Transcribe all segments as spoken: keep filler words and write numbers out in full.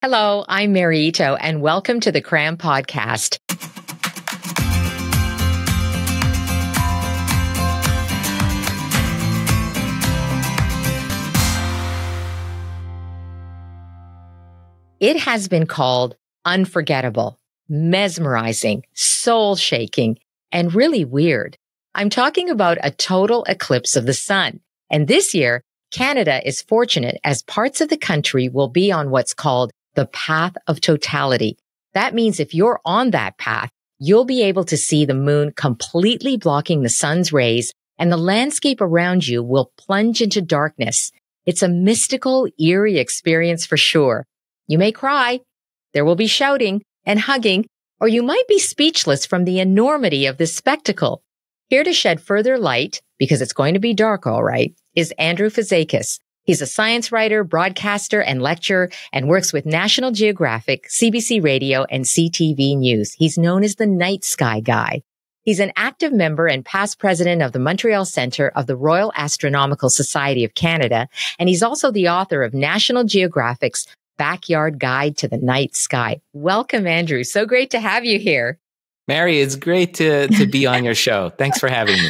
Hello, I'm Mary Ito, and welcome to the Cram Podcast. It has been called unforgettable, mesmerizing, soul-shaking, and really weird. I'm talking about a total eclipse of the sun. And this year, Canada is fortunate as parts of the country will be on what's called the path of totality. That means if you're on that path, you'll be able to see the moon completely blocking the sun's rays, and the landscape around you will plunge into darkness. It's a mystical, eerie experience for sure. You may cry, there will be shouting and hugging, or you might be speechless from the enormity of this spectacle. Here to shed further light, because it's going to be dark all right, is Andrew Fazekas. He's a science writer, broadcaster, and lecturer, and works with National Geographic, C B C Radio, and C T V News. He's known as the Night Sky Guy. He's an active member and past president of the Montreal Centre of the Royal Astronomical Society of Canada, and he's also the author of National Geographic's Backyard Guide to the Night Sky. Welcome, Andrew. So great to have you here. Mary, it's great to, to be on your show. Thanks for having me.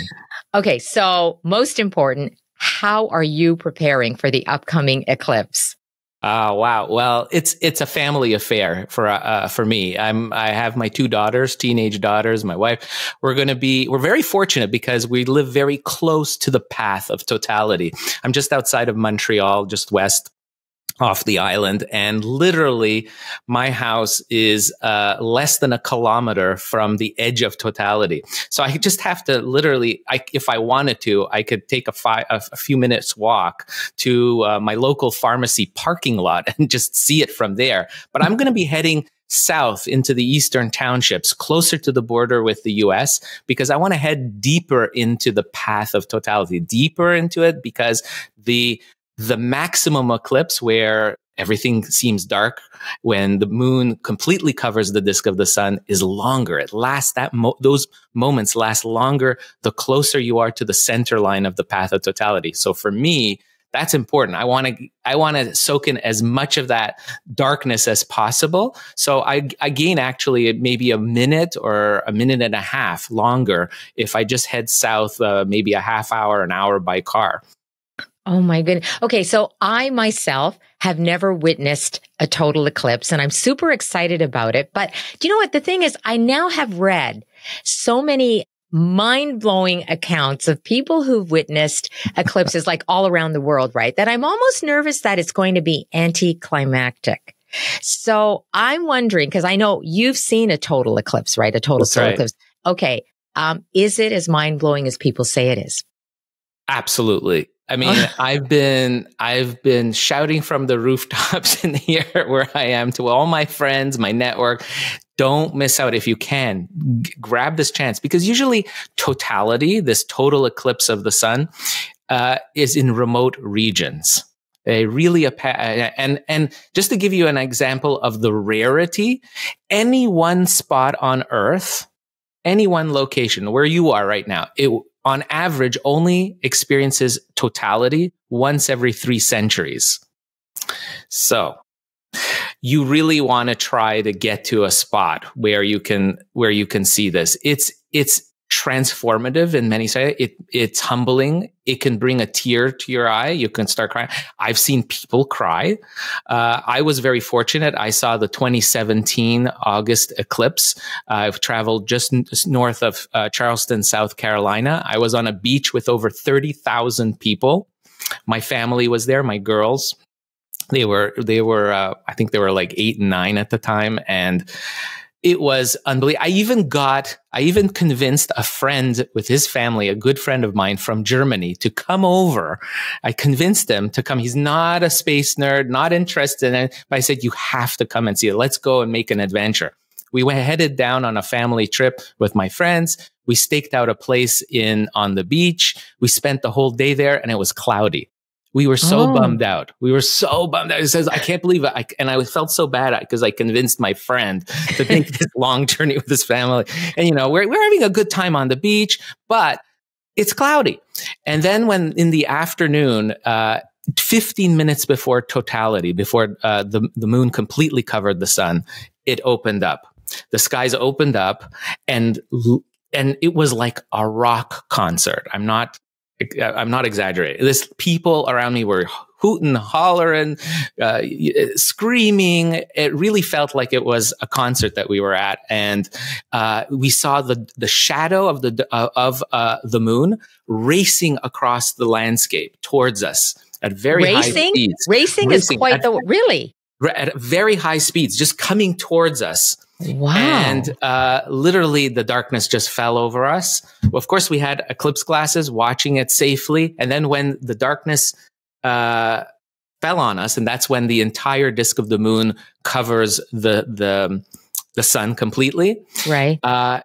Okay, so most important, how are you preparing for the upcoming eclipse? Oh, wow. Well, it's it's a family affair for uh, for me. I'm I have my two daughters, teenage daughters, my wife. We're going to be we're very fortunate because we live very close to the path of totality. I'm just outside of Montreal, just west off the island, and literally my house is uh, less than a kilometer from the edge of totality. So I just have to literally, I, if I wanted to, I could take a, fi a, a few minutes walk to uh, my local pharmacy parking lot and just see it from there. But I'm going to be heading south into the Eastern Townships, closer to the border with the U S, because I want to head deeper into the path of totality, deeper into it, because the The maximum eclipse, where everything seems dark, when the moon completely covers the disk of the sun, is longer. It lasts that mo those moments last longer the closer you are to the center line of the path of totality. So for me, that's important. I want to I want to soak in as much of that darkness as possible. So I, I gain actually maybe a minute or a minute and a half longer if I just head south, uh, maybe a half hour, an hour by car. Oh my goodness. Okay, so I myself have never witnessed a total eclipse, and I'm super excited about it. But do you know what? The thing is, I now have read so many mind-blowing accounts of people who've witnessed eclipses like all around the world, right? That I'm almost nervous that it's going to be anticlimactic. So I'm wondering, because I know you've seen a total eclipse, right? A total solar right. eclipse. Okay, um, is it as mind-blowing as people say it is? Absolutely. I mean, I've been I've been shouting from the rooftops in the air where I am to all my friends, my network. Don't miss out if you can. G- grab this chance, because usually totality, this total eclipse of the sun, uh, is in remote regions. They really and and just to give you an example of the rarity, any one spot on Earth, any one location where you are right now, it. on average, only experiences totality once every three centuries. So you really want to try to get to a spot where you can where you can see this. It's it's transformative in many ways. It it's humbling. It can bring a tear to your eye. You can start crying. I've seen people cry. Uh, I was very fortunate. I saw the twenty seventeen August eclipse. Uh, I've traveled just n north of uh, Charleston, South Carolina. I was on a beach with over thirty thousand people. My family was there. My girls. They were. They were. Uh, I think they were like eight and nine at the time. And it was unbelievable. I even got, I even convinced a friend with his family, a good friend of mine from Germany, to come over. I convinced him to come. He's not a space nerd, not interested in it, but I said, you have to come and see it. Let's go and make an adventure. We went headed down on a family trip with my friends. We staked out a place in on the beach. We spent the whole day there, and it was cloudy. We were so oh. bummed out. We were so bummed out. It says, I can't believe it. I, and I felt so bad because I convinced my friend to take this long journey with his family. And, you know, we're, we're having a good time on the beach, but it's cloudy. And then when in the afternoon, uh, fifteen minutes before totality, before uh, the, the moon completely covered the sun, it opened up. The skies opened up, and and it was like a rock concert. I'm not I'm not exaggerating. This people around me were hooting, hollering, uh, screaming. It really felt like it was a concert that we were at, and uh, we saw the the shadow of the uh, of uh, the moon racing across the landscape towards us at very racing? high speeds. Racing, racing is quite at, the really at very high speeds, just coming towards us. Wow. And uh, literally the darkness just fell over us. Of course, we had eclipse glasses watching it safely. And then when the darkness uh, fell on us, and that's when the entire disk of the moon covers the the, the sun completely. Right. Uh,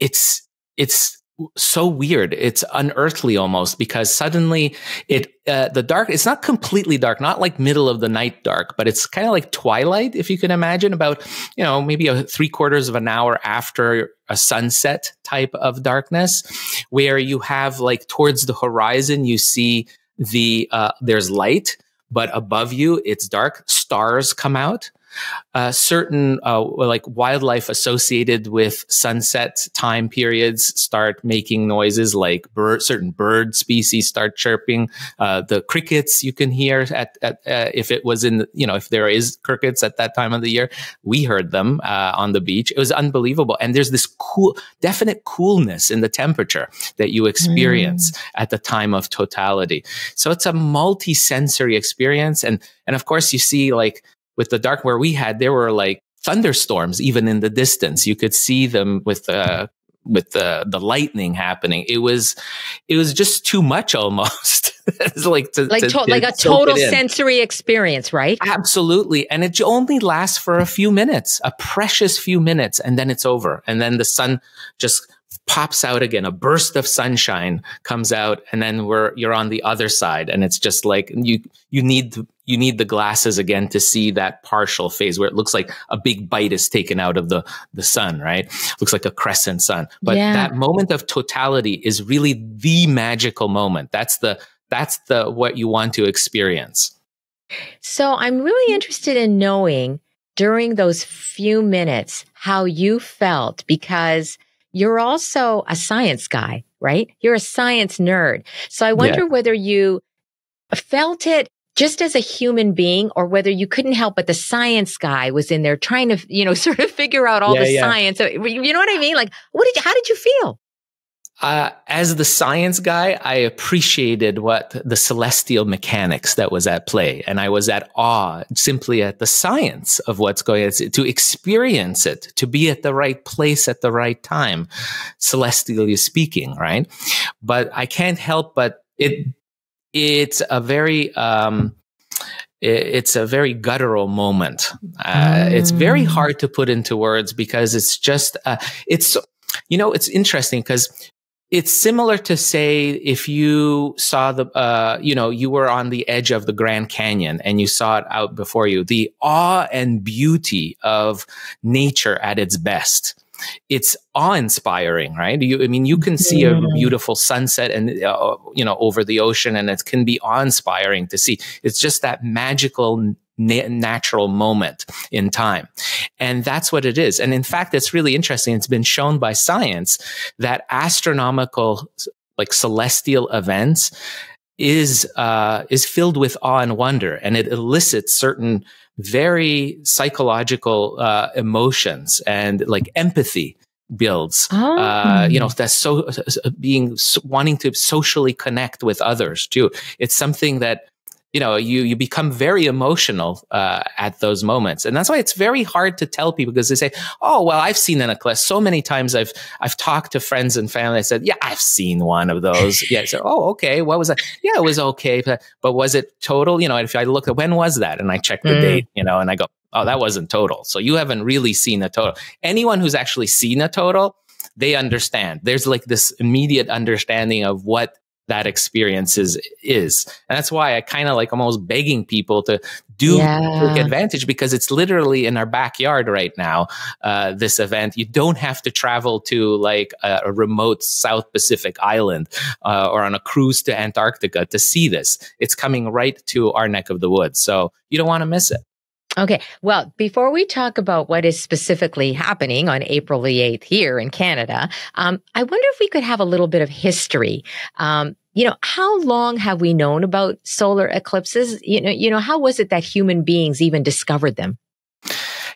it's it's so weird. It's unearthly almost, because suddenly it uh, the dark, it's not completely dark, not like middle of the night dark, but it's kind of like twilight, if you can imagine, about, you know, maybe a three quarters of an hour after a sunset type of darkness, where you have like towards the horizon, you see the, uh, there's light, but above you it's dark, stars come out. Uh, certain uh, like wildlife associated with sunset time periods start making noises, like bird, certain bird species start chirping. Uh, the crickets you can hear at, at uh, if it was in, you know, if there is crickets at that time of the year, we heard them uh, on the beach. It was unbelievable. And there's this cool, definite coolness in the temperature that you experience mm. at the time of totality. So it's a multi-sensory experience. And, and of course you see, like, with the dark where we had, there were like thunderstorms even in the distance. You could see them with uh, with the the lightning happening. It was it was just too much almost. It's like to, like, to, to, like to a total sensory experience, right? Absolutely, and it only lasts for a few minutes, a precious few minutes, and then it's over. And then the sun just pops out again. A burst of sunshine comes out, and then we're you're on the other side, and it's just like you you need to. You need the glasses again to see that partial phase where it looks like a big bite is taken out of the, the sun, right? Looks like a crescent sun. But yeah. that moment of totality is really the magical moment. That's the, that's the, what you want to experience. So I'm really interested in knowing during those few minutes how you felt, because you're also a science guy, right? You're a science nerd. So I wonder yeah. whether you felt it just as a human being, or whether you couldn't help but the science guy was in there trying to, you know, sort of figure out all yeah, the yeah. science. You know what I mean? Like, what did you, how did you feel? Uh, as the science guy, I appreciated what the celestial mechanics that was at play. And I was at awe simply at the science of what's going on, to experience it, to be at the right place at the right time, celestially speaking, right? But I can't help but it... It's a very, um, it's a very guttural moment. Uh, mm. It's very hard to put into words, because it's just, uh, it's, you know, it's interesting, because it's similar to, say, if you saw the, uh, you know, you were on the edge of the Grand Canyon and you saw it out before you, the awe and beauty of nature at its best. It's awe-inspiring, right? You, I mean, you can see a beautiful sunset and uh, you know, over the ocean, and it can be awe-inspiring to see. It's just that magical, na natural moment in time, and that's what it is. And in fact, it's really interesting. It's been shown by science that astronomical, like celestial events, is uh, is filled with awe and wonder, and it elicits certain very psychological uh, emotions, and like empathy builds. Oh. Uh, you know, that's so being so, wanting to socially connect with others too. It's something that, you know, you you become very emotional uh, at those moments, and that's why it's very hard to tell people, because they say, "Oh, well, I've seen an eclipse so many times. I've I've talked to friends and family. I said, yeah, I've seen one of those. Yeah, so oh, okay, what was that? Yeah, it was okay, but but was it total? You know, if I look at when was that, and I check the mm. date, you know, and I go, oh, that wasn't total. So you haven't really seen a total. Anyone who's actually seen a total, they understand. There's like this immediate understanding of what that experience is, is. And that's why I kind of like almost begging people to do yeah. take advantage, because it's literally in our backyard right now, uh, this event. You don't have to travel to like a, a remote South Pacific island uh, or on a cruise to Antarctica to see this. It's coming right to our neck of the woods. So you don't want to miss it. Okay. Well, before we talk about what is specifically happening on April the eighth here in Canada, um, I wonder if we could have a little bit of history. Um, you know, how long have we known about solar eclipses? You know, you know, how was it that human beings even discovered them?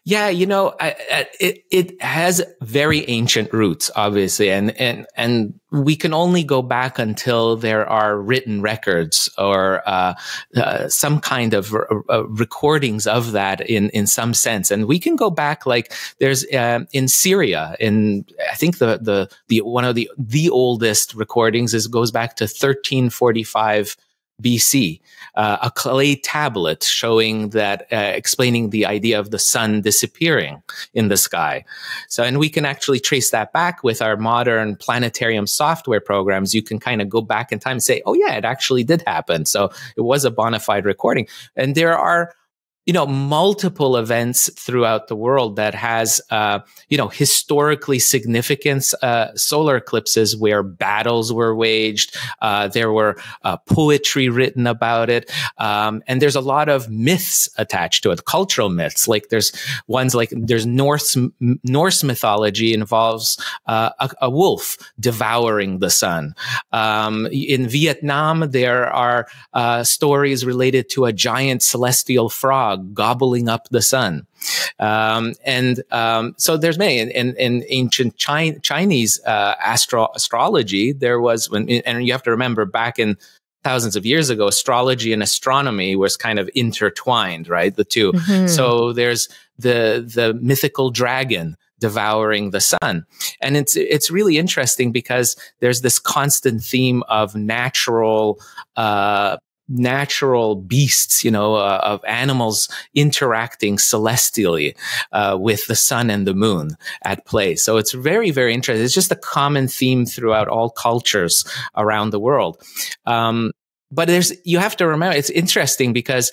Yeah, you know, I, I, it it has very ancient roots, obviously, and and and we can only go back until there are written records or uh, uh, some kind of uh, recordings of that in in some sense. And we can go back, like there's uh, in Syria, in I think the the the one of the the oldest recordings is goes back to thirteen forty-five. B C, uh, a clay tablet showing that, uh, explaining the idea of the sun disappearing in the sky. So, and we can actually trace that back with our modern planetarium software programs. You can kind of go back in time and say, oh yeah, it actually did happen. So it was a bona fide recording. And there are, you know, multiple events throughout the world that has, uh, you know, historically significant uh, solar eclipses where battles were waged. Uh, there were uh, poetry written about it. Um, and there's a lot of myths attached to it, cultural myths. Like there's ones like there's Norse, Norse mythology involves uh, a, a wolf devouring the sun. Um, in Vietnam, there are uh, stories related to a giant celestial frog gobbling up the sun. Um, and um, so there's many. In, in, in ancient Chi Chinese uh, astro astrology, there was, when, and you have to remember back in thousands of years ago, astrology and astronomy was kind of intertwined, right? The two. Mm-hmm. So there's the, the mythical dragon devouring the sun. And it's, it's really interesting because there's this constant theme of natural uh natural beasts, you know, uh, of animals interacting celestially uh, with the sun and the moon at play. So it's very, very interesting. It's just a common theme throughout all cultures around the world. Um, but there's, you have to remember, it's interesting because,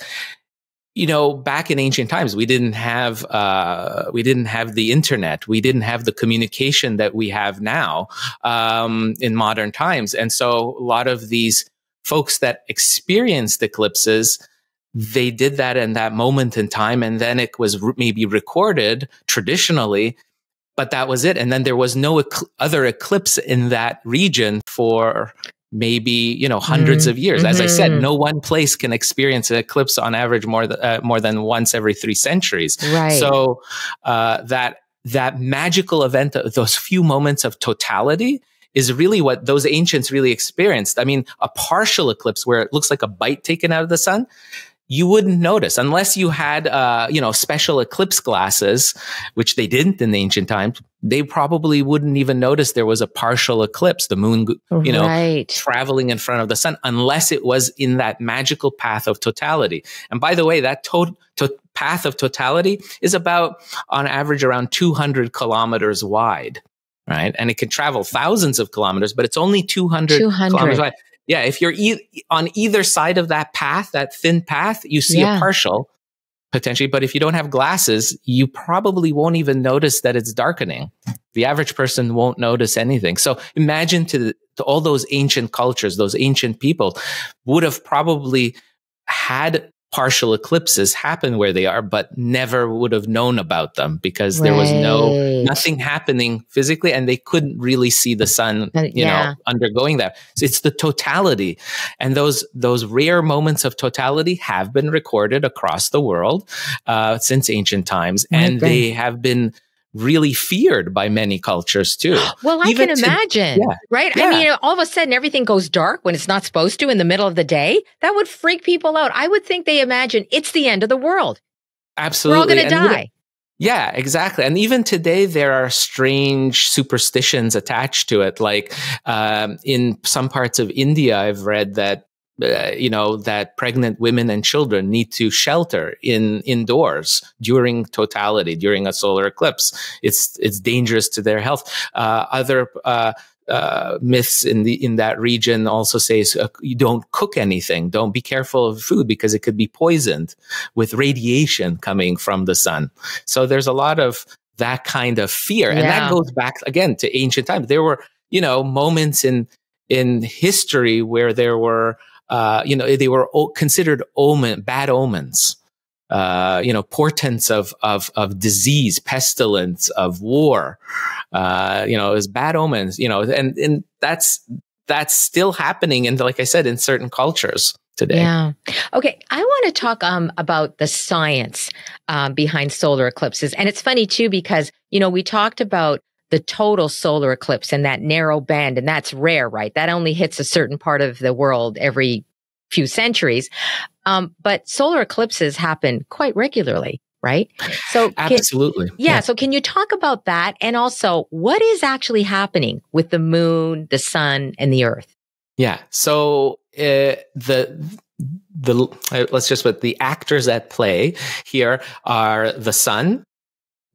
you know, back in ancient times, we didn't have, uh, we didn't have the internet. We didn't have the communication that we have now um, in modern times. And so a lot of these folks that experienced eclipses, they did that in that moment in time, and then it was maybe recorded traditionally, but that was it. And then there was no ecl other eclipse in that region for maybe, you know, hundreds mm-hmm. of years. As mm-hmm. I said, no one place can experience an eclipse on average more, th uh, more than once every three centuries. Right. So uh, that, that magical event, those few moments of totality, is really what those ancients really experienced. I mean, a partial eclipse where it looks like a bite taken out of the sun, you wouldn't notice unless you had, uh, you know, special eclipse glasses, which they didn't in the ancient times. They probably wouldn't even notice there was a partial eclipse, the moon, you know, right. traveling in front of the sun, unless it was in that magical path of totality. And by the way, that to to path of totality is about, on average, around two hundred kilometers wide. Right. And it can travel thousands of kilometers, but it's only two hundred, two hundred. Kilometers wide. Yeah. If you're e on either side of that path, that thin path, you see yeah. a partial potentially. But if you don't have glasses, you probably won't even notice that it's darkening. The average person won't notice anything. So imagine to, the, to all those ancient cultures, those ancient people would have probably had partial eclipses happen where they are, but never would have known about them because right. there was no, nothing happening physically, and they couldn't really see the sun, you yeah. know, undergoing that. So it's the totality. And those, those rare moments of totality have been recorded across the world, uh, since ancient times. My and goodness. They have been really feared by many cultures too. Well, I Even can imagine, to, yeah, right? Yeah. I mean, all of a sudden everything goes dark when it's not supposed to in the middle of the day. That would freak people out. I would think they imagine it's the end of the world. Absolutely. We're all going to die. Even, yeah, exactly. And even today, there are strange superstitions attached to it. Like um, in some parts of India, I've read that Uh, you know, that pregnant women and children need to shelter in indoors during totality, during a solar eclipse. It's, it's dangerous to their health. Uh, other, uh, uh, myths in the in that region also says uh, you don't cook anything. Don't be careful of food because it could be poisoned with radiation coming from the sun. So there's a lot of that kind of fear, and yeah. that goes back again to ancient times. There were you know moments in in history where there were uh, you know they were considered omen bad omens. Uh, you know, portents of, of, of disease, pestilence, of war, uh, you know, it was bad omens, you know, and, and that's, that's still happening. And like I said, in certain cultures today. Yeah. Okay. I want to talk, um, about the science, um, behind solar eclipses. And it's funny too, because, you know, we talked about the total solar eclipse and that narrow band, and that's rare, right? That only hits a certain part of the world every few centuries. Um, but solar eclipses happen quite regularly, right? So can, Absolutely. Yeah, yeah. So can you talk about that? And also what is actually happening with the moon, the sun, and the earth? Yeah. So uh, the, the, uh, let's just put the actors at play here are the sun,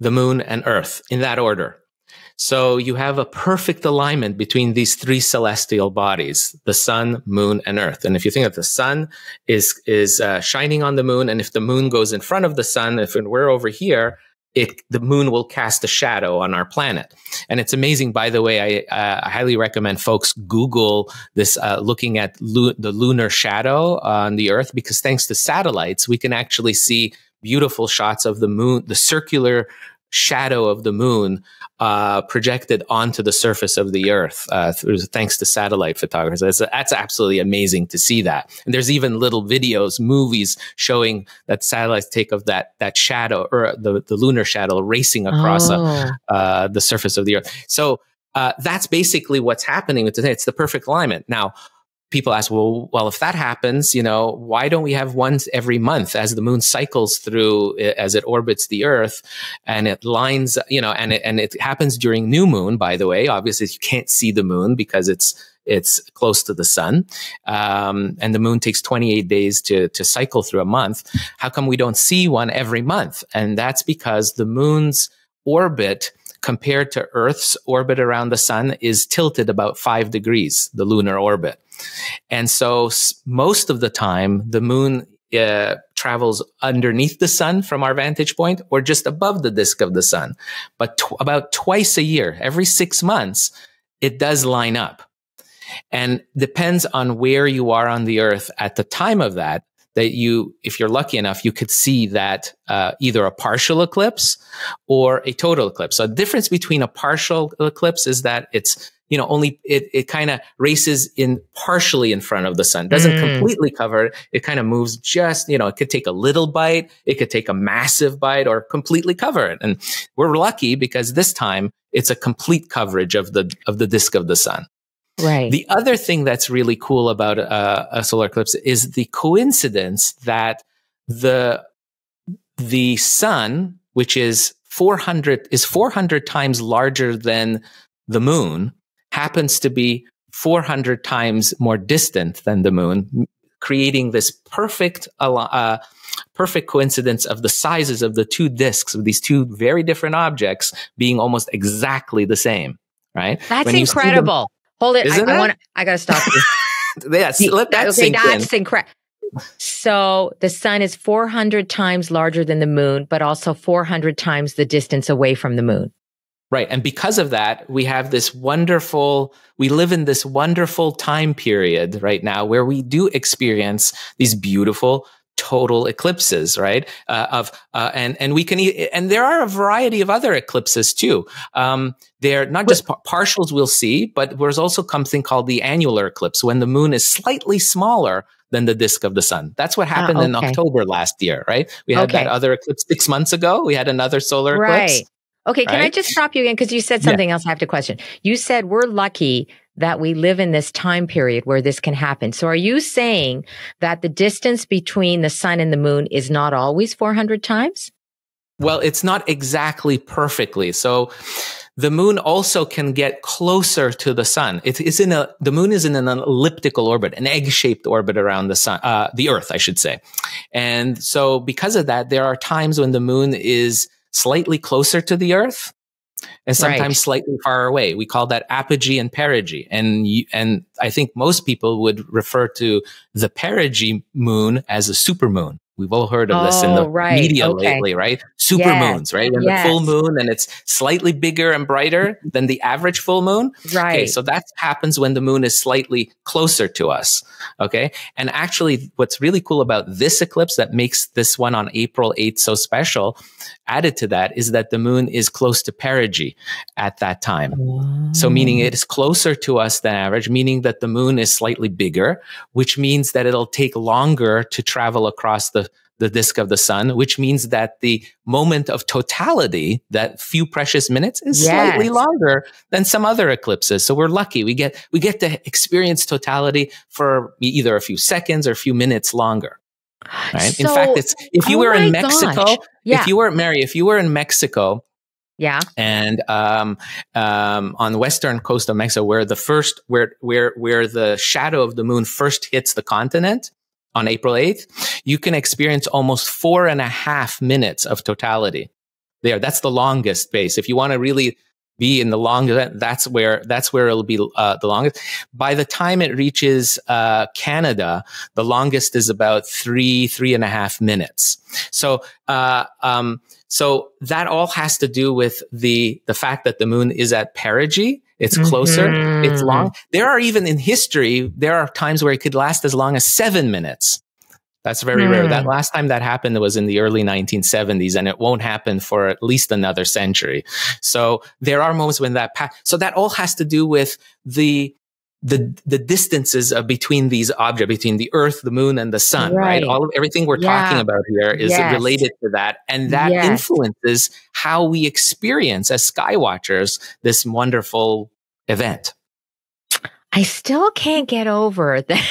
the moon, and earth in that order. So you have a perfect alignment between these three celestial bodies, the sun, moon, and earth. And if you think of the sun is, is uh, shining on the moon, and if the moon goes in front of the sun, if we're over here, it, the moon will cast a shadow on our planet. And it's amazing. By the way, I, uh, I highly recommend folks Google this, uh, looking at lo the lunar shadow on the earth, because thanks to satellites, we can actually see beautiful shots of the moon, the circular shadow of the moon uh, projected onto the surface of the earth uh, through, thanks to satellite photographers. That's, that's absolutely amazing to see that. And there's even little videos, movies showing that satellites take of that that shadow or the, the lunar shadow racing across oh. a, uh, the surface of the earth. So uh, that's basically what's happening with today. It's the perfect alignment. Now, people ask, well, well, if that happens, you know, why don't we have one every month as the moon cycles through as it orbits the earth and it lines, you know, and it, and it happens during new moon, by the way. Obviously, you can't see the moon because it's it's close to the sun. Um, and the moon takes twenty-eight days to, to cycle through a month. How come we don't see one every month? And that's because the moon's orbit compared to Earth's orbit around the sun is tilted about five degrees, the lunar orbit. And so most of the time, the moon uh, travels underneath the sun from our vantage point or just above the disk of the sun. But tw about twice a year, every six months, it does line up. And depends on where you are on the earth at the time of that, that you, if you're lucky enough, you could see that uh, either a partial eclipse or a total eclipse. So the difference between a partial eclipse is that it's You know, only it, it kind of races in partially in front of the sun, doesn't mm. completely cover it. It kind of moves just, you know, it could take a little bite. It could take a massive bite or completely cover it. And we're lucky because this time it's a complete coverage of the of the disk of the sun. Right. The other thing that's really cool about uh, a solar eclipse is the coincidence that the the sun, which is four hundred, is four hundred times larger than the moon, happens to be four hundred times more distant than the moon, creating this perfect, uh, perfect coincidence of the sizes of the two disks of these two very different objects being almost exactly the same, right? That's when incredible. Them, Hold it. Isn't I, I, wanna, I gotta stop you. yes, the, let that okay, sink that's in. Incredible. So the sun is four hundred times larger than the moon, but also four hundred times the distance away from the moon. Right. And because of that, we have this wonderful, we live in this wonderful time period right now where we do experience these beautiful total eclipses, right? Uh, of, uh, and, and we can, e and there are a variety of other eclipses too. Um, they're not just par partials we'll see, but there's also something called the annular eclipse when the moon is slightly smaller than the disk of the sun. That's what happened ah, okay. in October last year, right? We had okay. that other eclipse six months ago. We had another solar right. eclipse. Okay, can right? I just stop you again? Because you said something yeah. else I have to question. You said we're lucky that we live in this time period where this can happen. So are you saying that the distance between the sun and the moon is not always four hundred times? Well, it's not exactly perfectly. So the moon also can get closer to the sun. It is in a, the moon is in an elliptical orbit, an egg-shaped orbit around the sun, uh, the earth, I should say. And so because of that, there are times when the moon is slightly closer to the earth and sometimes right. slightly far away. We call that apogee and perigee. And, you, and I think most people would refer to the perigee moon as a supermoon. We've all heard of this oh, in the right. media okay. lately, right? Supermoons, yes. right? And yes. the full moon, and it's slightly bigger and brighter than the average full moon. Right. Okay, so that happens when the moon is slightly closer to us, okay? And actually, what's really cool about this eclipse that makes this one on April eighth so special, added to that, is that the moon is close to perigee at that time. Wow. So meaning it is closer to us than average, meaning that the moon is slightly bigger, which means that it'll take longer to travel across the the disk of the sun, which means that the moment of totality, that few precious minutes, is yes. slightly longer than some other eclipses. So we're lucky. We get, we get to experience totality for either a few seconds or a few minutes longer. Right? So, in fact, it's, if you oh were in Mexico, yeah. if you were, Mary, if you were in Mexico, yeah, and um, um, on the western coast of Mexico, where the first, where, where, where the shadow of the moon first hits the continent, on April eighth, you can experience almost four and a half minutes of totality there. That's the longest base. If you want to really be in the longest, that's where, that's where it'll be uh, the longest. By the time it reaches uh, Canada, the longest is about three, three and a half minutes. So, uh, um, so that all has to do with the, the fact that the moon is at perigee. It's closer. Mm-hmm. It's long. There are even in history, there are times where it could last as long as seven minutes. That's very mm. rare. That last time that happened was in the early nineteen seventies, and it won't happen for at least another century. So there are moments when that pa- so that all has to do with the the the distances of between these objects, between the Earth, the Moon, and the Sun. Right. right? All of everything we're yeah. talking about here is yes. related to that, and that yes. influences how we experience as sky watchers this wonderful event. I still can't get over that.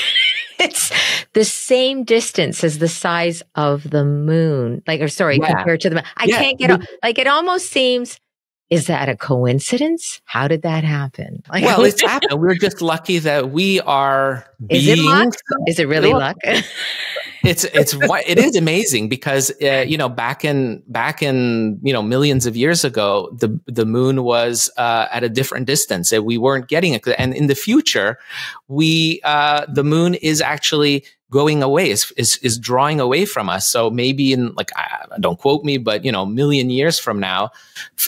It's the same distance as the size of the moon, like, or sorry, yeah. compared to the moon. I yeah. can't get, we, like, it almost seems, is that a coincidence? How did that happen? Like, well, it's happened. We're just lucky that we are beings. Is it luck? Is it really luck? It's, it's, it is amazing because, uh, you know, back in, back in, you know, millions of years ago, the, the moon was, uh, at a different distance and we weren't getting it. And in the future, we, uh, the moon is actually going away, is, is, is drawing away from us. So maybe in, like, I, don't quote me, but, you know, a million years from now,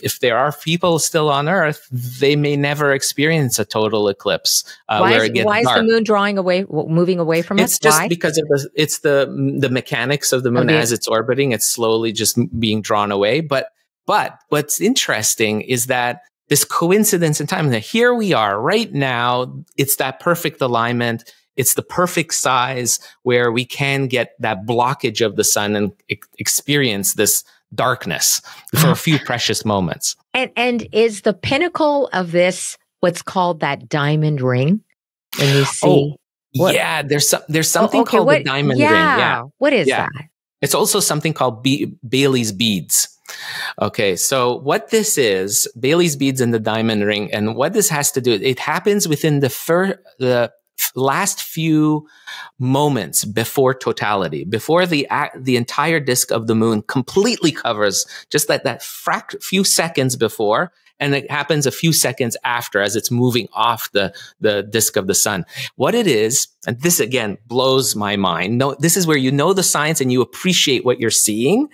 if there are people still on Earth, they may never experience a total eclipse. Uh, why where is, it gets why dark. Is the moon drawing away, moving away from it's us? It's just why? Because of the, it's the, the mechanics of the moon okay. as it's orbiting, it's slowly just being drawn away. But, but what's interesting is that this coincidence in time, that here we are right now, it's that perfect alignment. It's the perfect size where we can get that blockage of the sun and e- experience this darkness for a few precious moments. And, and is the pinnacle of this what's called that diamond ring when you see? Oh, what? Yeah, there's, some, there's something oh, okay, called what, the diamond yeah. ring. Yeah. What is yeah. that? It's also something called Be- Bailey's beads. Okay, so what this is, Bailey's beads and the diamond ring, and what this has to do, it happens within the first, the last few moments before totality, before the the entire disk of the moon completely covers, just that that frac few seconds before, and it happens a few seconds after as it's moving off the the disk of the sun. What it is, and this again blows my mind. No, this is where you know the science and you appreciate what you're seeing.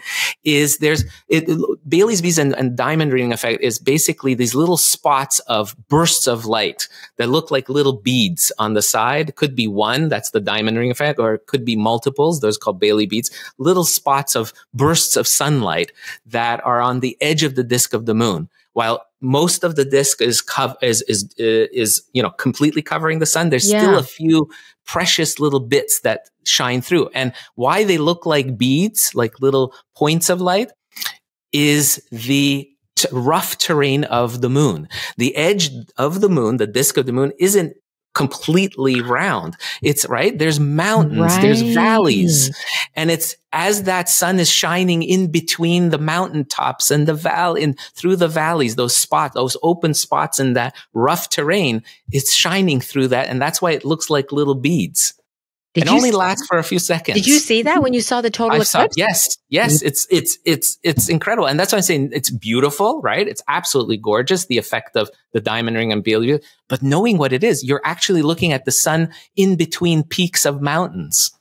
Is there's it, Bailey's beads and, and diamond ring effect is basically these little spots of bursts of light that look like little beads on the side. Could be one, that's the diamond ring effect, or it could be multiples. Those called Bailey beads. Little spots of bursts of sunlight that are on the edge of the disk of the moon, while most of the disk is cov is, is is is you know completely covering the sun. There's yeah. still a few precious little bits that shine through, and why they look like beads, like little points of light, is the t rough terrain of the moon. The edge of the moon, the disk of the moon, isn't completely round. It's right. There's mountains, right. there's valleys. And it's as that sun is shining in between the mountaintops and the valley and through the valleys, those spots, those open spots in that rough terrain, it's shining through that. And that's why it looks like little beads. Did it you only lasts for a few seconds. Did you see that when you saw the total I eclipse? Saw, yes, yes, it's it's it's it's incredible, and that's why I'm saying it's beautiful, right? It's absolutely gorgeous. The effect of the diamond ring and Betelgeuse, but knowing what it is, you're actually looking at the sun in between peaks of mountains.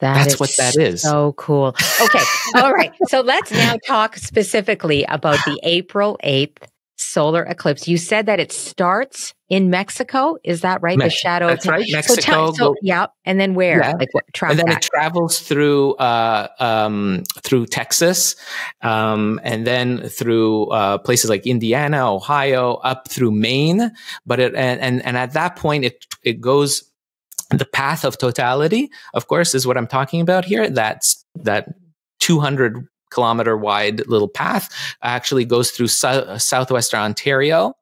That that's what that is. So cool. Okay, all right. So let's now talk specifically about the April eighth solar eclipse. You said that it starts in Mexico. Is that right? Me the shadow. That's right. Mexico. So tell, so, yeah. And then where? Yeah. Like what? And then back. It travels through, uh, um, through Texas, um, and then through, uh, places like Indiana, Ohio, up through Maine. But it, and, and, and at that point, it, it goes the path of totality, of course, is what I'm talking about here. That's that two hundred kilometer wide little path actually goes through so southwestern Ontario,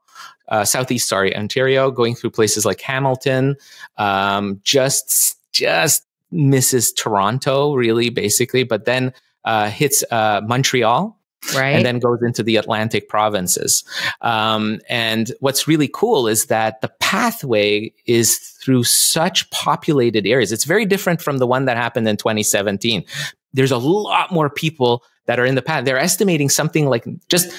uh, southeast, sorry, Ontario, going through places like Hamilton, um, just, just misses Toronto, really, basically, but then uh, hits uh, Montreal. Right. And then goes into the Atlantic provinces. Um, and what's really cool is that the pathway is through such populated areas. It's very different from the one that happened in twenty seventeen. There's a lot more people that are in the path. They're estimating something like just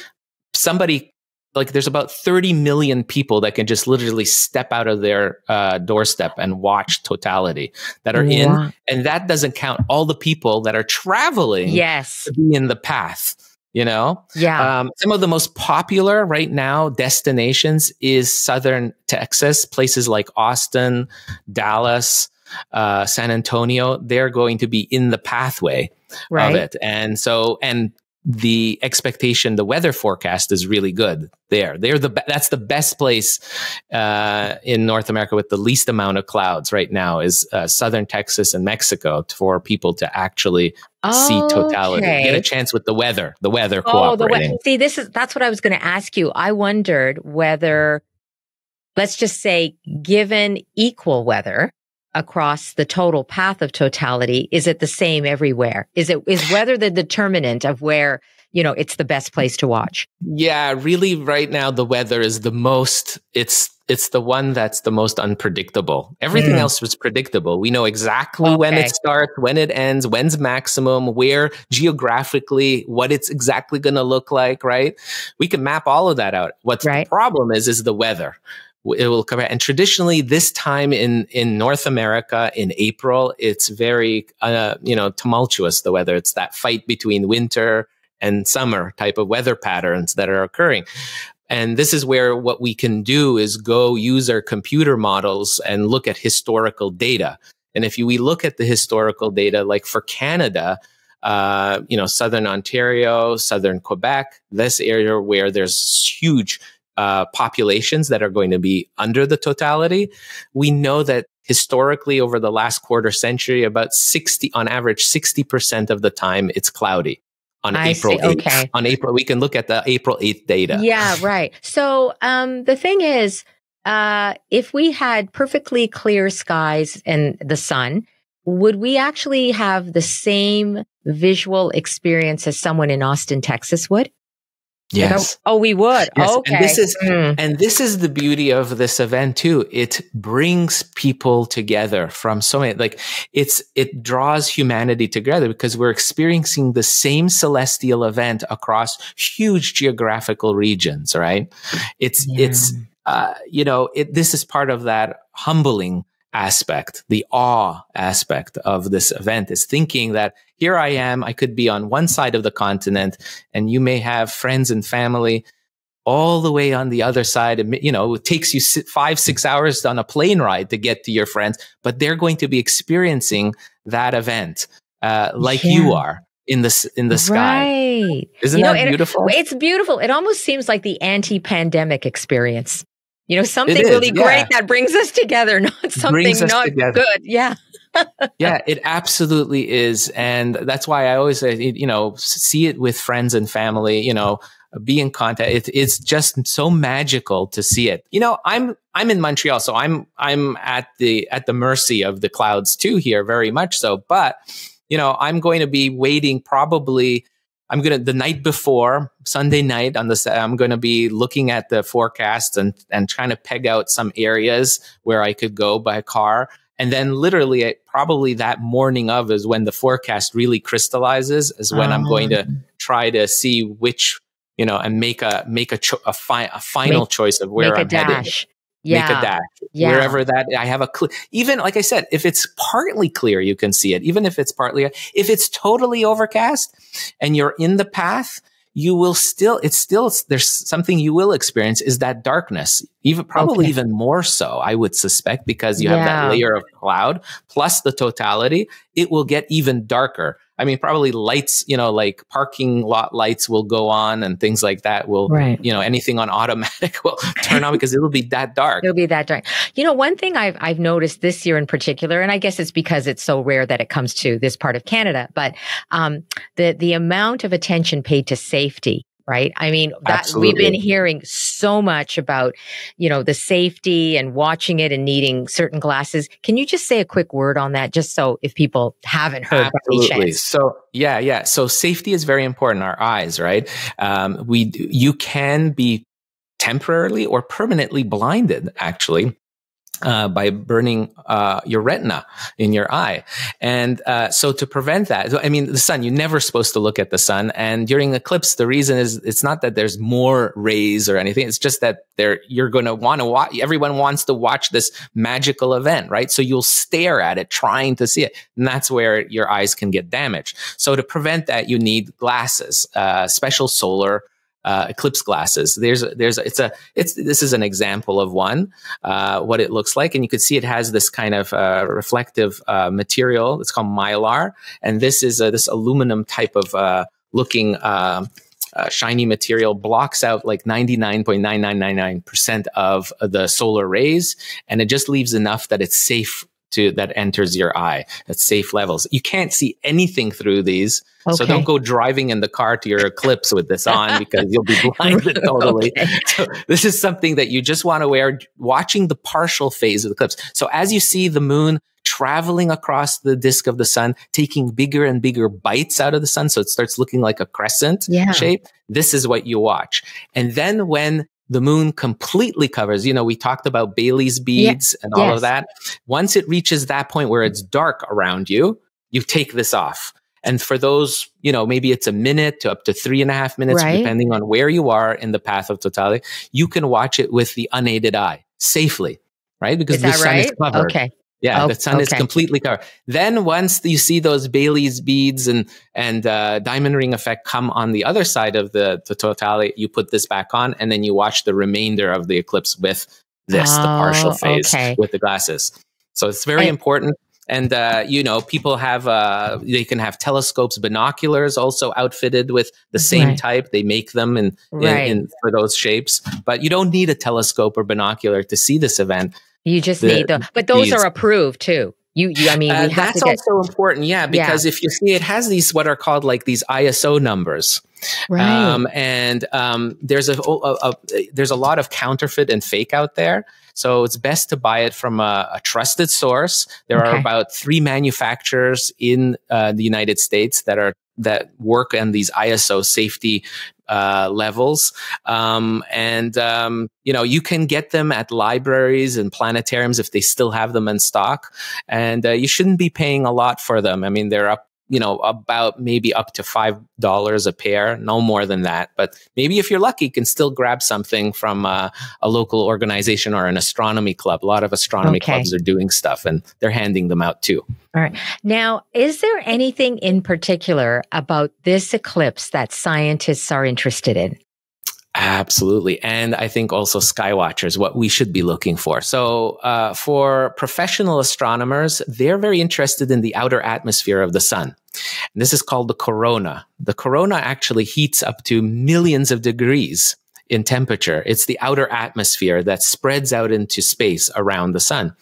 somebody, like there's about thirty million people that can just literally step out of their uh, doorstep and watch totality that are yeah. in. And that doesn't count all the people that are traveling yes. to be in the path. You know, yeah. Um, some of the most popular right now destinations is southern Texas, places like Austin, Dallas, uh, San Antonio. They're going to be in the pathway right. of it, and so and the expectation, the weather forecast is really good there. They're the that's the best place uh, in North America with the least amount of clouds right now is uh, southern Texas and Mexico for people to actually. See totality. Okay. Get a chance with the weather. The weather oh, cooperating. The we See, this is that's what I was going to ask you. I wondered whether, let's just say, given equal weather across the total path of totality, is it the same everywhere? Is it is weather the determinant of where you know it's the best place to watch? Yeah, really. Right now, the weather is the most. It's. It's the one that's the most unpredictable. Everything mm. else was predictable. We know exactly okay. when it starts, when it ends, when's maximum, where geographically, what it's exactly going to look like, right? We can map all of that out. What's right. the problem is, is the weather. It will come out. And traditionally, this time in, in North America, in April, it's very, uh, you know, tumultuous, the weather. It's that fight between winter and summer type of weather patterns that are occurring. And this is where what we can do is go use our computer models and look at historical data. And if you, we look at the historical data, like for Canada, uh, you know, southern Ontario, southern Quebec, this area where there's huge uh, populations that are going to be under the totality, we know that historically over the last quarter century, about sixty, on average, sixty percent of the time it's cloudy. On I April, see. eighth. Okay. On April, we can look at the April eighth data. Yeah, right. So um, the thing is, uh, if we had perfectly clear skies and the sun, would we actually have the same visual experience as someone in Austin, Texas would? Yes. Like, oh, we would. Yes. Okay. And this is, mm. and this is the beauty of this event too. It brings people together from so many, like it's, it draws humanity together because we're experiencing the same celestial event across huge geographical regions, right? It's, yeah. it's, uh, you know, it, this is part of that humbling aspect, the awe aspect of this event is thinking that here I am, I could be on one side of the continent and you may have friends and family all the way on the other side. And, you know, it takes you five, six hours on a plane ride to get to your friends, but they're going to be experiencing that event uh, like yeah. you are. In the, in the sky. Right. Isn't you know, that beautiful? It, it's beautiful. It almost seems like the anti-pandemic experience. You know, something is, really yeah. great that brings us together, not something not together. Good. Yeah. Yeah, it absolutely is. And that's why I always say, you know, see it with friends and family, you know, be in contact. It, it's just so magical to see it. You know, I'm, I'm in Montreal, so I'm, I'm at the, at the mercy of the clouds too here, very much so. But, you know, I'm going to be waiting probably I'm going to, the night before, Sunday night, on the, I'm going to be looking at the forecast and, and trying to peg out some areas where I could go by car And then literally it, probably that morning of is when the forecast really crystallizes, is when um, I'm going to try to see which, you know, and make a, make a, cho- a, fi- a final make, choice of where I'm headed. Yeah. Make a dash. Yeah. Wherever that, I have a clear, even like I said, if it's partly clear, you can see it. Even if it's partly, if it's totally overcast and you're in the path, you will still, it's still, there's something you will experience is that darkness, even probably okay. even more so, I would suspect, because you yeah. have that layer of cloud plus the totality, it will get even darker. I mean, probably lights, you know, like parking lot lights will go on and things like that will, right. you know, anything on automatic will turn on because it'll be that dark. It'll be that dark. You know, one thing I've, I've noticed this year in particular, and I guess it's because it's so rare that it comes to this part of Canada, but, um, the, the amount of attention paid to safety. Right. I mean, that we've been hearing so much about, you know, the safety and watching it and needing certain glasses. Can you just say a quick word on that? Just so if people haven't heard. Absolutely. So, yeah, yeah. So safety is very important. Our eyes, right? Um, we, you can be temporarily or permanently blinded, actually. Uh, by burning, uh, your retina in your eye. And, uh, so to prevent that, I mean, the sun, you're never supposed to look at the sun. And during eclipse, the reason is it's not that there's more rays or anything. It's just that there, you're going to want to watch, everyone wants to watch this magical event, right? So you'll stare at it, trying to see it. And that's where your eyes can get damaged. So to prevent that, you need glasses, uh, special solar Uh, eclipse glasses. There's, there's, it's a, it's, this is an example of one, uh, what it looks like. And you can see it has this kind of, uh, reflective, uh, material. It's called mylar. And this is, uh, this aluminum type of, uh, looking, um, uh, shiny material blocks out like ninety-nine point nine nine nine nine percent of the solar rays. And it just leaves enough that it's safe to, that enters your eye at safe levels. You can't see anything through these. Okay. So don't go driving in the car to your eclipse with this on, because you'll be blinded totally. Okay. So this is something that you just want to wear watching the partial phase of the eclipse. So as you see the moon traveling across the disk of the sun, taking bigger and bigger bites out of the sun, so it starts looking like a crescent yeah. shape, this is what you watch. And then when the moon completely covers, you know, we talked about Bailey's beads yeah. and all yes. of that. Once it reaches that point where it's dark around you, you take this off. And for those, you know, maybe it's a minute to up to three and a half minutes, right. depending on where you are in the path of totality, you can watch it with the unaided eye safely, right? Because the sun right? is covered. Okay. Yeah, oh, the sun okay. is completely covered. Then once you see those Bailey's beads and, and uh, diamond ring effect come on the other side of the, the totality, you put this back on and then you watch the remainder of the eclipse with this, oh, the partial phase okay. with the glasses. So it's very I, important. And, uh, you know, people have, uh, they can have telescopes, binoculars also outfitted with the same right. type. They make them in, right. in, in for those shapes, but you don't need a telescope or binocular to see this event. You just the, need them, but those these. Are approved too. You, you I mean, we uh, have that's to get, also important. Yeah. Because yeah. if you see, it has these, what are called like these I S O numbers. Right. Um, and, um, there's a, a, a, there's a lot of counterfeit and fake out there. So it's best to buy it from a, a trusted source. There okay. are about three manufacturers in uh, the United States that are, that work on these I S O safety uh, levels. Um, and, um, you know, you can get them at libraries and planetariums if they still have them in stock. And uh, you shouldn't be paying a lot for them. I mean, they're up, you know, about maybe up to five dollars a pair, no more than that. But maybe if you're lucky, you can still grab something from uh, a local organization or an astronomy club. A lot of astronomy okay. clubs are doing stuff and they're handing them out too. All right. Now, is there anything in particular about this eclipse that scientists are interested in? Absolutely. And I think also skywatchers, what we should be looking for. So uh, for professional astronomers, they're very interested in the outer atmosphere of the sun. And this is called the corona. The corona actually heats up to millions of degrees in temperature. It's the outer atmosphere that spreads out into space around the sun.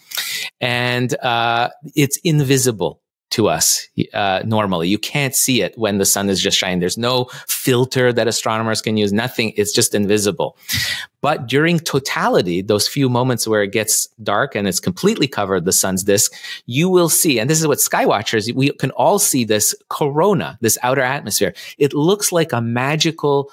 And uh, it's invisible to us uh, normally. You can't see it when the sun is just shining. There's no filter that astronomers can use, nothing. It's just invisible. But during totality, those few moments where it gets dark and it's completely covered the sun's disk, you will see, and this is what skywatchers, we can all see this corona, this outer atmosphere. It looks like a magical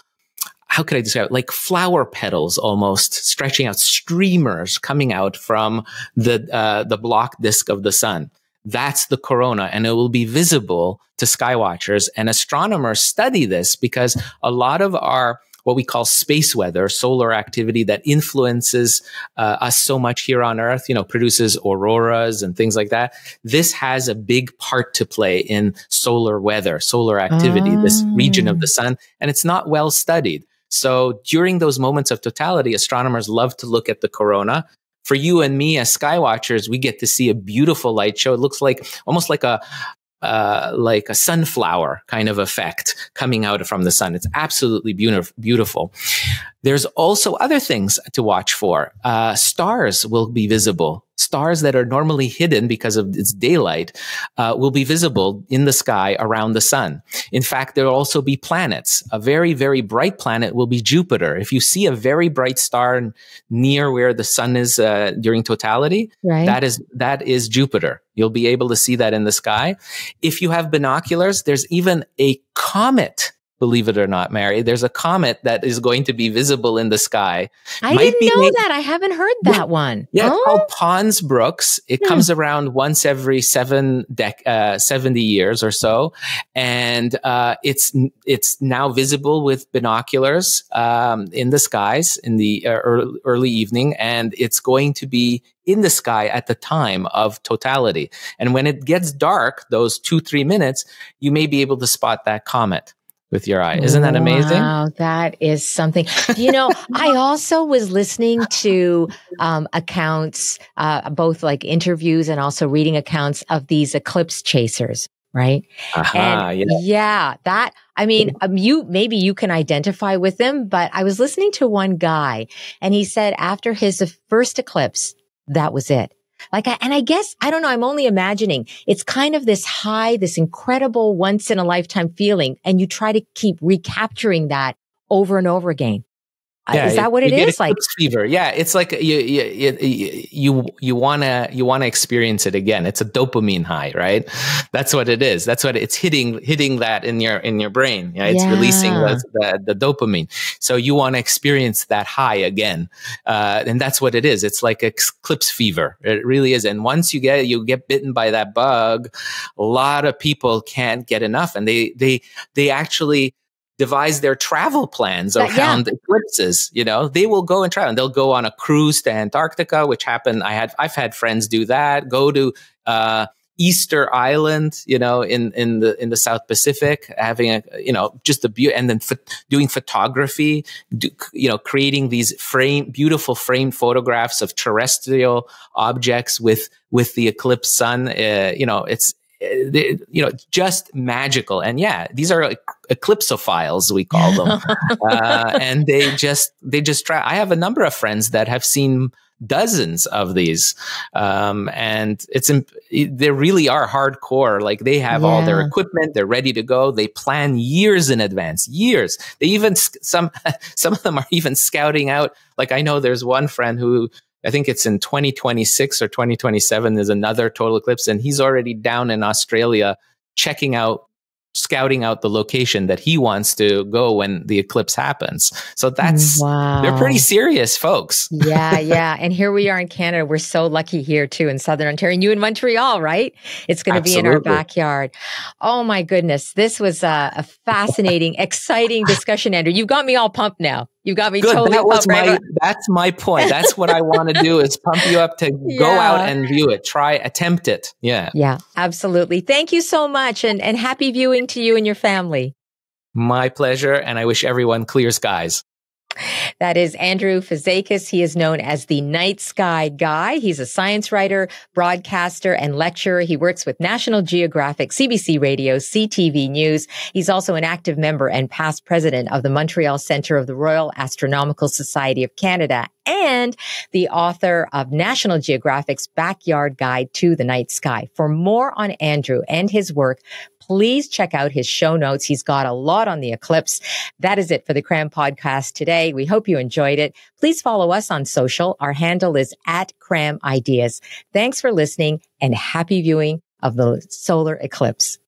how could I describe it? Like flower petals almost stretching out, streamers coming out from the, uh, the block disk of the sun. That's the corona, and it will be visible to sky watchers. And astronomers study this because a lot of our what we call space weather, solar activity that influences uh, us so much here on Earth, you know, produces auroras and things like that. This has a big part to play in solar weather, solar activity, mm. this region of the sun, and it's not well studied. So during those moments of totality, astronomers love to look at the corona. For you and me as sky watchers, we get to see a beautiful light show. It looks like almost like a Uh, like a sunflower kind of effect coming out from the sun. It's absolutely beautiful. There's also other things to watch for. Uh, stars will be visible. Stars that are normally hidden because of its daylight uh, will be visible in the sky around the sun. In fact, there will also be planets. A very, very bright planet will be Jupiter. If you see a very bright star near where the sun is uh, during totality, right. that is that is Jupiter. You'll be able to see that in the sky. If you have binoculars, there's even a comet. Believe it or not, Mary, there's a comet that is going to be visible in the sky. I Might didn't know that. I haven't heard that yeah. one. Yeah, oh. It's called Pons Brooks. It yeah. comes around once every seven dec uh, seventy years or so, and uh, it's it's now visible with binoculars um, in the skies in the uh, early, early evening, and it's going to be in the sky at the time of totality. And when it gets dark, those two three minutes, you may be able to spot that comet with your eye. Isn't that amazing? Wow, that is something. You know, I also was listening to um, accounts, uh, both like interviews and also reading accounts of these eclipse chasers, right? Uh-huh, and yeah. yeah, that, I mean, um, you maybe you can identify with them, but I was listening to one guy and he said after his first eclipse, that was it. Like, I, and I guess, I don't know, I'm only imagining it's kind of this high, this incredible once in a lifetime feeling. And you try to keep recapturing that over and over again. Yeah, uh, is that what it is? Like fever. Yeah. It's like you, you, you, you want to, you want to experience it again. It's a dopamine high, right? That's what it is. That's what it's hitting, hitting that in your, in your brain. Yeah. It's yeah. releasing the, the, the dopamine. So you want to experience that high again. Uh, and that's what it is. It's like eclipse fever. It really is. And once you get, you get bitten by that bug, a lot of people can't get enough and they, they, they actually devise their travel plans around yeah. eclipses. You know, they will go and travel. And they'll go on a cruise to Antarctica, which happened. I had, I've had friends do that. Go to uh, Easter Island, you know, in in the in the South Pacific, having a, you know, just a beauty, and then doing photography, do, you know, creating these frame, beautiful framed photographs of terrestrial objects with with the eclipse sun. Uh, you know, it's. You know, just magical. And yeah, these are eclipsophiles, we call them. uh, and they just, they just try. I have a number of friends that have seen dozens of these. Um, and it's, they really are hardcore. Like they have yeah. all their equipment. They're ready to go. They plan years in advance, years. They even, some, some of them are even scouting out. Like I know there's one friend who, I think it's in twenty twenty-six or twenty twenty-seven, there's another total eclipse, and he's already down in Australia checking out, scouting out the location that he wants to go when the eclipse happens. So that's, wow. they're pretty serious folks. Yeah, yeah. And here we are in Canada. We're so lucky here too in Southern Ontario, and you in Montreal, right? It's going to be in our backyard. Oh my goodness. This was a, a fascinating, exciting discussion, Andrew. You've got me all pumped now. You got me Good. totally that was my, That's my point. That's what I want to do is pump you up to yeah. go out and view it. Try, attempt it. Yeah. Yeah, absolutely. Thank you so much. And, and happy viewing to you and your family. My pleasure. And I wish everyone clear skies. That is Andrew Fazekas. He is known as the Night Sky Guy. He's a science writer, broadcaster, and lecturer. He works with National Geographic, C B C Radio, C T V News. He's also an active member and past president of the Montreal Centre of the Royal Astronomical Society of Canada, and the author of National Geographic's Backyard Guide to the Night Sky. For more on Andrew and his work, please check out his show notes. He's got a lot on the eclipse. That is it for the Cram Podcast today. We hope you enjoyed it. Please follow us on social. Our handle is at CRAMideas. Thanks for listening and happy viewing of the solar eclipse.